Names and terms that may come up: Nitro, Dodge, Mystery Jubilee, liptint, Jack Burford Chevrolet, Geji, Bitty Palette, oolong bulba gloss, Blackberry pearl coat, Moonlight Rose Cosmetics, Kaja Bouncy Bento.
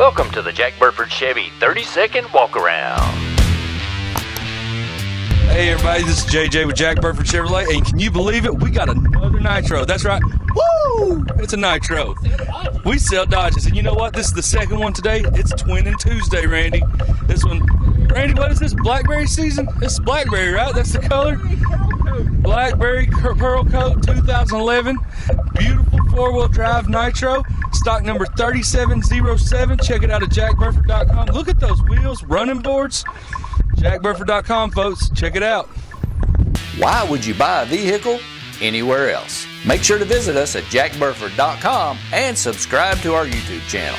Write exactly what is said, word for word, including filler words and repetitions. Welcome to the Jack Burford Chevy thirty second Walk Around. Hey everybody, this is J J with Jack Burford Chevrolet, and can you believe it? We got another Nitro. That's right. Woo! It's a Nitro. We sell Dodges, and you know what? This is the second one today. It's Twinning Tuesday, Randy. This one, Randy, what is this? Blackberry season? This is Blackberry, right? That's the color? Blackberry Pearl Coat two thousand eleven. Beautiful four-wheel drive Nitro. Stock number thirty-seven oh seven. Check it out at jack burford dot com. Look at those wheels, running boards. jack burford dot com, folks. Check it out. Why would you buy a vehicle anywhere else? Make sure to visit us at jack burford dot com and subscribe to our YouTube channel.